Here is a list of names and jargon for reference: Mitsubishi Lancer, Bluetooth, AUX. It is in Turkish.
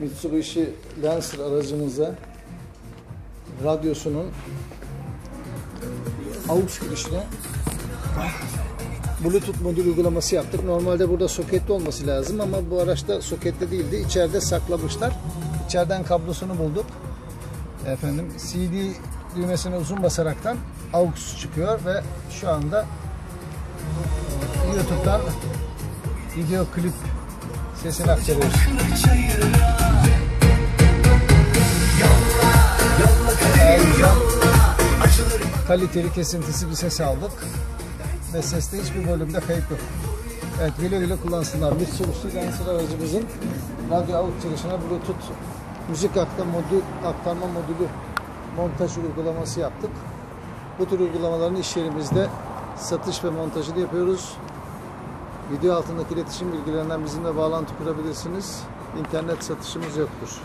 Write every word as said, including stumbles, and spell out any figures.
Mitsubishi Lancer aracımıza radyosunun A U X girişine Bluetooth modül uygulaması yaptık. Normalde burada soketli olması lazım ama bu araçta soketli değildi. İçeride saklamışlar. İçeriden kablosunu bulduk. Efendim C D düğmesine uzun basaraktan A U X çıkıyor ve şu anda YouTube'dan video klip sesini aktarıyoruz. Kaliteli kesintisi bir ses aldık ve seste hiçbir bölümde kayıp yok. Evet, güle güle kullansınlar. Mitsubishi Lancer aracımızın radyo A U X çıkışına Bluetooth müzik aktarma modülü montaj uygulaması yaptık. Bu tür uygulamaların iş yerimizde satış ve montajını yapıyoruz. Video altındaki iletişim bilgilerinden bizimle bağlantı kurabilirsiniz. İnternet satışımız yoktur.